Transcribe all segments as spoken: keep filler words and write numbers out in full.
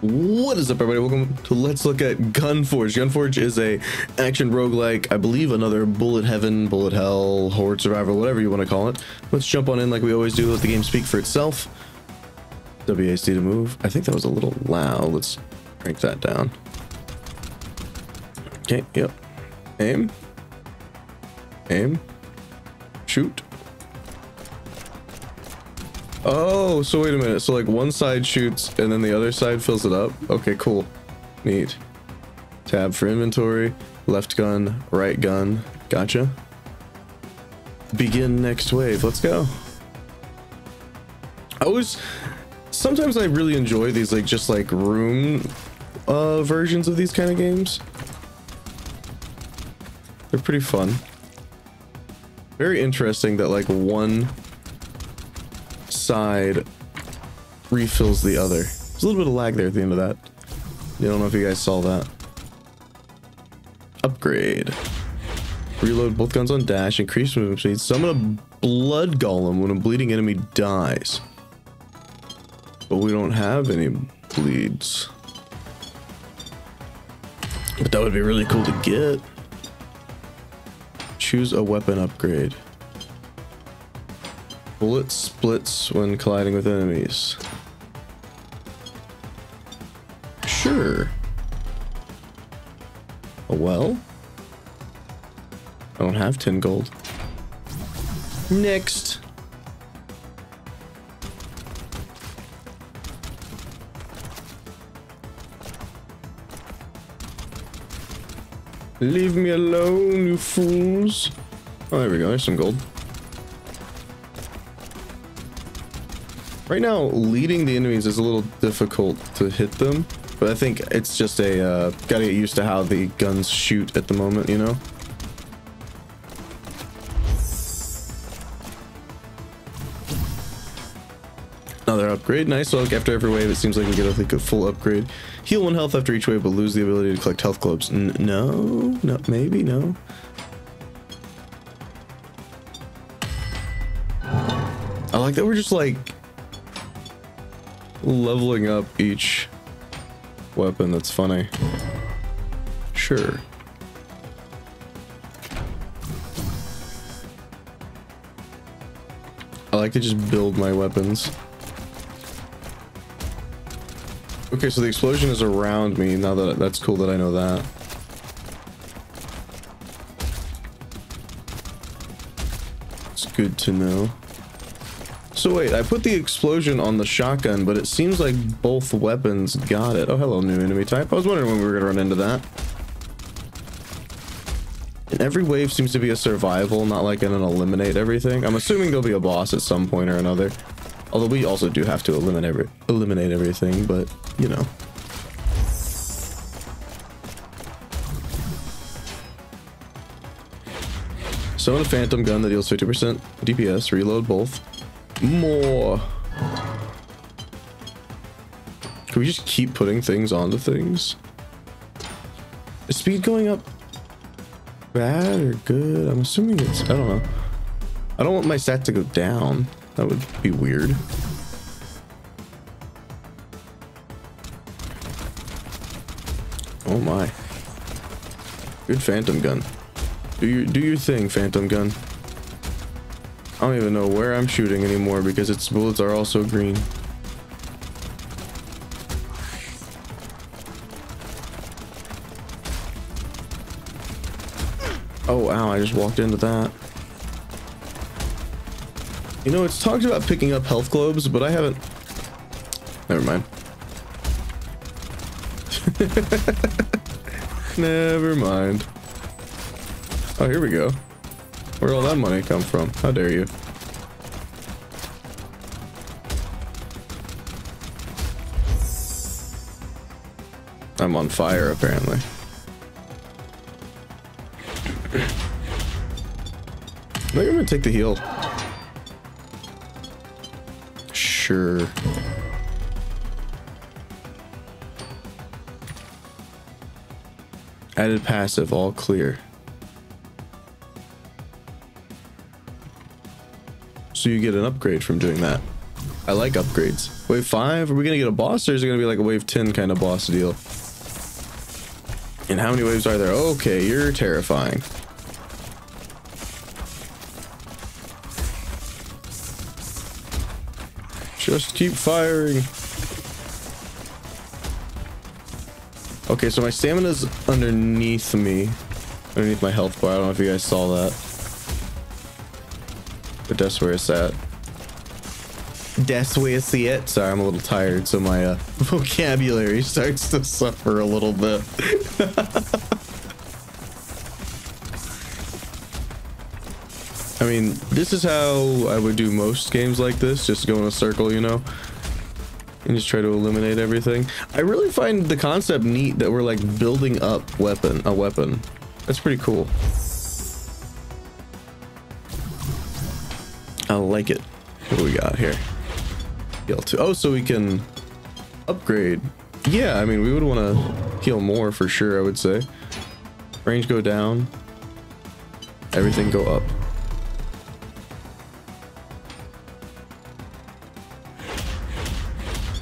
What is up, everybody? Welcome to Let's Look at Gunforge. Gunforge is a action roguelike, I believe another bullet heaven, bullet hell, horde survivor, whatever you want to call it. Let's jump on in like we always do, let the game speak for itself. W A S D to move. I think that was a little loud. Let's crank that down. Okay, yep. Aim. Aim. Shoot. Oh, so wait a minute. So like one side shoots and then the other side fills it up. Okay, cool. Neat. Tab for inventory. Left gun, right gun. Gotcha. Begin next wave. Let's go. I always, sometimes I really enjoy these like just like room uh, versions of these kind of games. They're pretty fun. Very interesting that like one side refills the other. There's a little bit of lag there at the end of that. I don't know if you guys saw that. Upgrade. Reload both guns on dash. Increase movement speed. Summon a blood golem when a bleeding enemy dies. But we don't have any bleeds. But that would be really cool to get. Choose a weapon upgrade. Bullet splits when colliding with enemies. Sure. Oh well. I don't have ten gold. Next. Leave me alone, you fools. Oh, there we go. There's some gold. Right now, leading the enemies is a little difficult to hit them, but I think it's just a, uh, gotta get used to how the guns shoot at the moment, you know? Another upgrade. Nice look. After every wave, it seems like we get a, like, a full upgrade. Heal one health after each wave, but lose the ability to collect health globes. N no? No, maybe? No? I like that we're just, like, leveling up each weapon. That's funny. Sure. I like to just build my weapons. Okay, so the explosion is around me. Now that that's cool that I know that. It's good to know. So wait, I put the explosion on the shotgun, but it seems like both weapons got it. Oh, hello, new enemy type. I was wondering when we were going to run into that. And every wave seems to be a survival, not like an eliminate everything. I'm assuming there'll be a boss at some point or another. Although we also do have to eliminate every, eliminate everything, but, you know. Summon a phantom gun that deals fifty percent D P S. Reload both. More. Can we just keep putting things onto things? Is speed going up bad or good? I'm assuming it's, I don't know. I don't want my stats to go down. That would be weird. Oh my. Good phantom gun. Do your, do your thing, phantom gun. I don't even know where I'm shooting anymore because its bullets are also green. Oh, ow, I just walked into that. You know, it's talked about picking up health globes, but I haven't... Never mind. Never mind. Oh, here we go. Where'd all that money come from? How dare you? I'm on fire, apparently. I think I'm gonna take the heal. Sure. Added passive, all clear. So you get an upgrade from doing that. I like upgrades. Wave five? Are we gonna get a boss, or is it gonna be like a wave ten kind of boss deal? And how many waves are there? Okay, you're terrifying. Just keep firing. Okay, so my stamina's underneath me. Underneath my health bar. I don't know if you guys saw that. But that's where it's at. That's where I see it. Sorry, I'm a little tired, so my uh, vocabulary starts to suffer a little bit. I mean, this is how I would do most games like this, just go in a circle, you know, and just try to eliminate everything. I really find the concept neat that we're like building up weapon, a weapon. That's pretty cool. I like it. What do we got here? heal two. Oh, so we can upgrade. Yeah, I mean, we would want to heal more for sure, I would say. Range go down. Everything go up.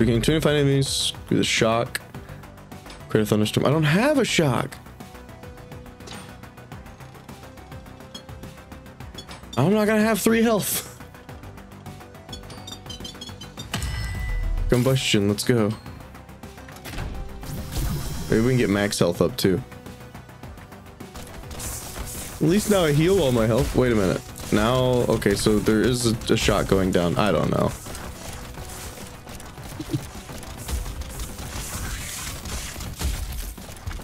We can twenty-five enemies with a shock. Create a thunderstorm. I don't have a shock. I'm not gonna have three health. Combustion, let's go. Maybe we can get max health up too. At least now I heal all my health. Wait a minute. Now, okay, so there is a, a shot going down. I don't know.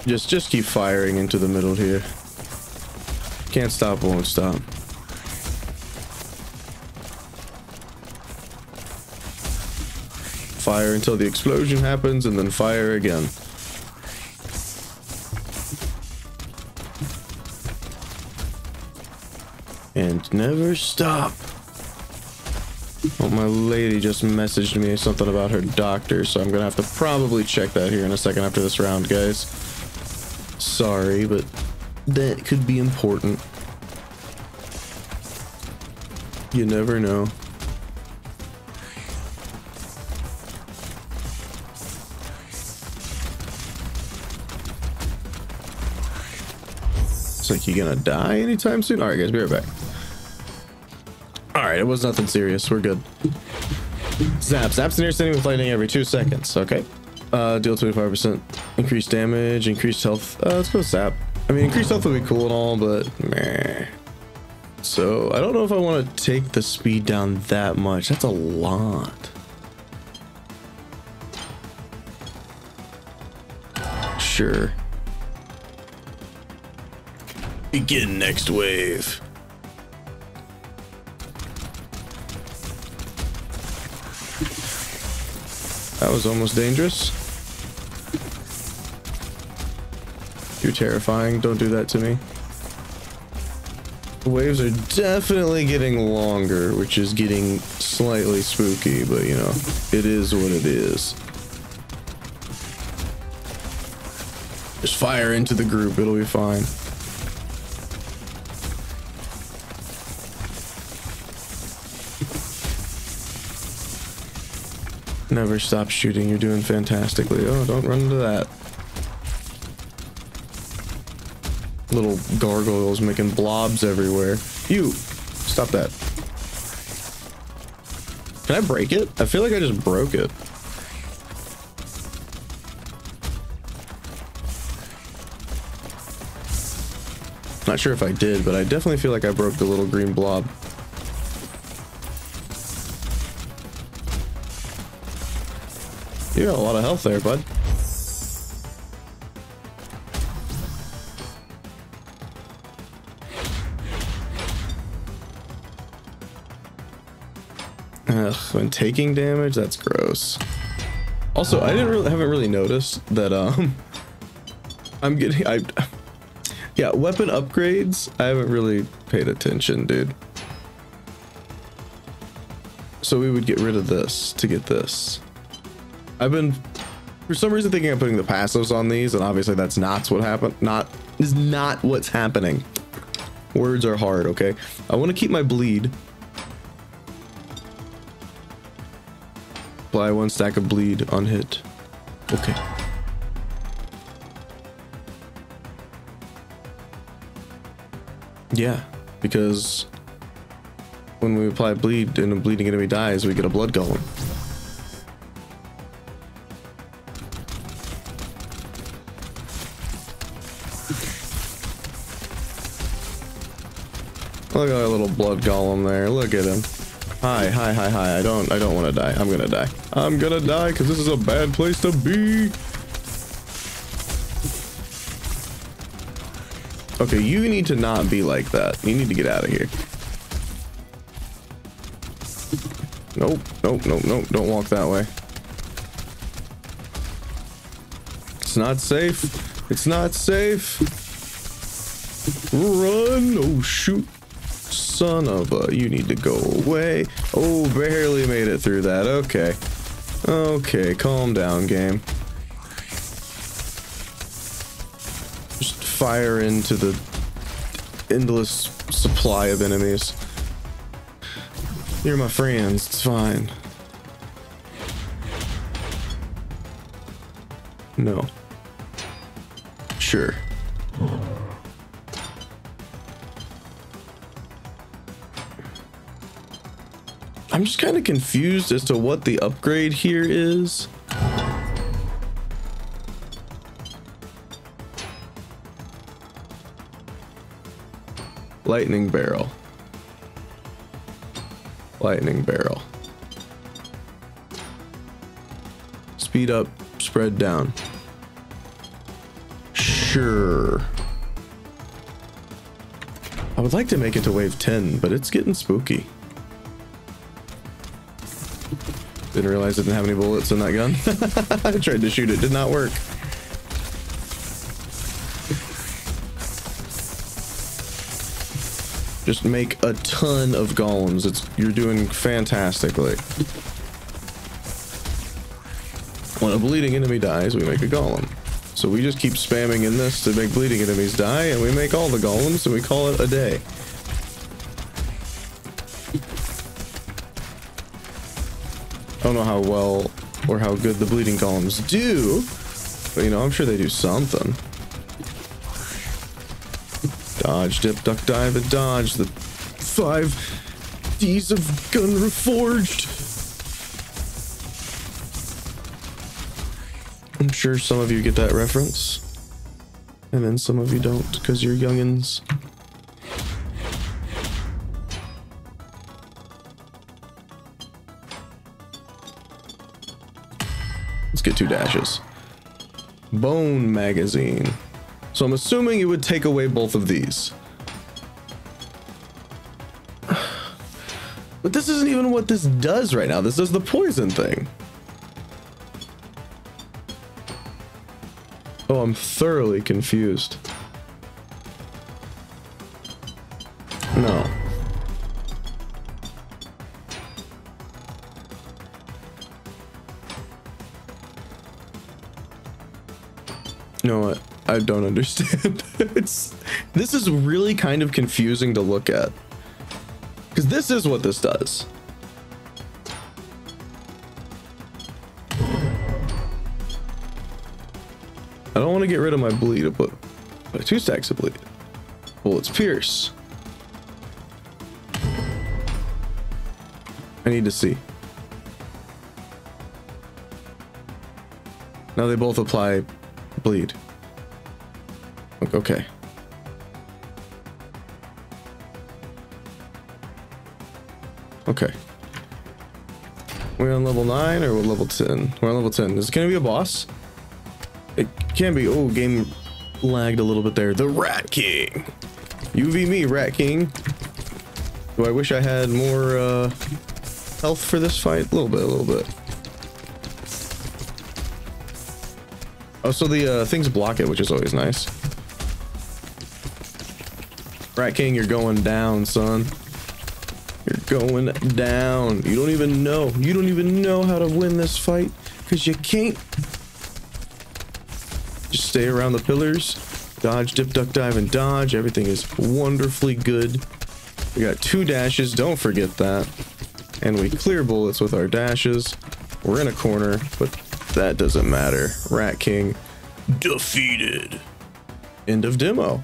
Just, just keep firing into the middle here. Can't stop, won't stop. Fire until the explosion happens, and then fire again. And never stop. Oh, my lady just messaged me something about her doctor, so I'm gonna have to probably check that here in a second after this round, guys. Sorry, but that could be important. You never know. Like you gonna die anytime soon? Alright guys, be right back. Alright, it was nothing serious. We're good. Zap. Zap's near sitting with lightning every two seconds. Okay. Uh, deal twenty-five percent. Increased damage, increased health. Uh, let's go Zap. I mean, increased health would be cool and all, but meh. So, I don't know if I want to take the speed down that much. That's a lot. Sure. Begin next wave. That was almost dangerous. You're terrifying. Don't do that to me. The waves are definitely getting longer, which is getting slightly spooky, but you know, it is what it is. Just fire into the group. It'll be fine. Never stop shooting. You're doing fantastically. Oh, don't run into that. Little gargoyles making blobs everywhere. You! Stop that. Can I break it? I feel like I just broke it. Not sure if I did, but I definitely feel like I broke the little green blob. You got a lot of health there, bud. Ugh, when taking damage, that's gross. Also, I didn't really, haven't really noticed that, um, I'm getting, I, yeah, weapon upgrades, I haven't really paid attention, dude. So we would get rid of this to get this. I've been, for some reason, thinking I'm putting the passives on these, and obviously that's not what happened. Not is not what's happening. Words are hard, okay? I want to keep my bleed. Apply one stack of bleed on hit. Okay. Yeah, because when we apply bleed and a bleeding enemy dies, we get a blood golem. Look at our little blood golem there. Look at him. Hi, hi, hi, hi. I don't, I don't want to die. I'm gonna die. I'm gonna die because this is a bad place to be. Okay, you need to not be like that. You need to get out of here. Nope, nope, nope, nope. Don't walk that way. It's not safe. It's not safe. Run. Oh, shoot. Son of a, you need to go away. Oh, barely made it through that. Okay. Okay, calm down, game. Just fire into the endless supply of enemies. You're my friends, it's fine. No. Sure. I'm just kind of confused as to what the upgrade here is. Lightning barrel. Lightning barrel. Speed up, spread down. Sure. I would like to make it to wave ten, but it's getting spooky. Didn't realize it didn't have any bullets in that gun. I tried to shoot it, did not work. Just make a ton of golems. It's, you're doing fantastically. When a bleeding enemy dies, we make a golem. So we just keep spamming in this to make bleeding enemies die, and we make all the golems, and we call it a day. I don't know how well or how good the bleeding golems do, but you know, I'm sure they do something. Dodge, dip, duck, dive, and dodge the five D's of Gunforged. I'm sure some of you get that reference, and then some of you don't because you're youngins. Get two dashes. Bone magazine. So I'm assuming it would take away both of these. But this isn't even what this does right now. This does the poison thing. Oh, I'm thoroughly confused. No. You know what? I don't understand. It's, this is really kind of confusing to look at. Because this is what this does. I don't want to get rid of my bleed, but my two stacks of bleed. Well, it's pierce. I need to see. Now they both apply bleed. Okay. Okay. We're on level nine or we're level ten? We're on level ten. Is it gonna be a boss? It can be. Oh, game lagged a little bit there. The Rat King. U V me, Rat King. Do I wish I had more uh, health for this fight? A little bit, a little bit. Oh, so the uh, things block it, which is always nice. Rat King, you're going down, son. You're going down. You don't even know. You don't even know how to win this fight because you can't. Just stay around the pillars. Dodge, dip, duck, dive, and dodge. Everything is wonderfully good. We got two dashes. Don't forget that. And we clear bullets with our dashes. We're in a corner, but that doesn't matter. Rat King defeated. End of demo.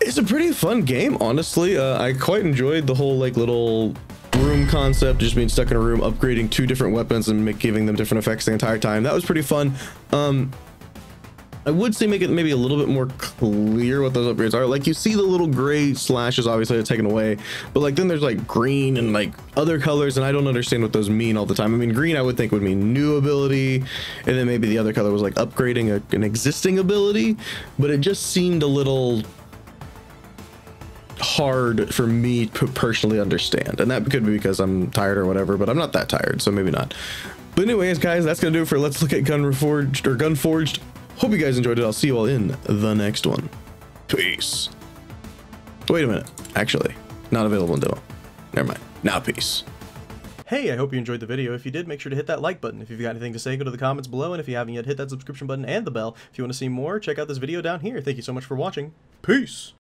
It's a pretty fun game, honestly. Uh, I quite enjoyed the whole like little room concept, just being stuck in a room, upgrading two different weapons and make, giving them different effects the entire time. That was pretty fun. Um, I would say make it maybe a little bit more clear what those upgrades are. Like you see the little gray slashes, obviously they're taken away, but like then there's like green and like other colors, and I don't understand what those mean all the time. I mean, green I would think would mean new ability, and then maybe the other color was like upgrading a, an existing ability, but it just seemed a little hard for me to personally understand, and that could be because I'm tired or whatever, but I'm not that tired, so maybe not. But anyways, guys, that's gonna do it for Let's Look at Gunforged or Gunforged. Hope you guys enjoyed it. I'll see you all in the next one. Peace. Wait a minute. Actually, not available in demo. Never mind. Now, peace. Hey, I hope you enjoyed the video. If you did, make sure to hit that like button. If you've got anything to say, go to the comments below. And if you haven't yet, hit that subscription button and the bell. If you want to see more, check out this video down here. Thank you so much for watching. Peace.